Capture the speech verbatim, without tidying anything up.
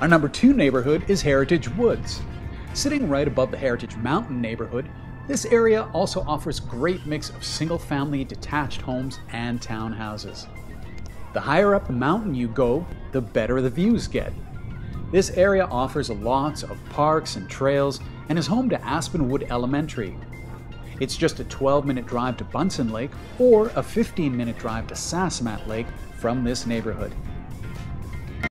Our number two neighborhood is Heritage Woods. Sitting right above the Heritage Mountain neighborhood, this area also offers great mix of single-family detached homes and townhouses. The higher up the mountain you go, the better the views get. This area offers lots of parks and trails and is home to Aspenwood Elementary. It's just a twelve minute drive to Bunsen Lake or a fifteen minute drive to Sassamat Lake from this neighborhood.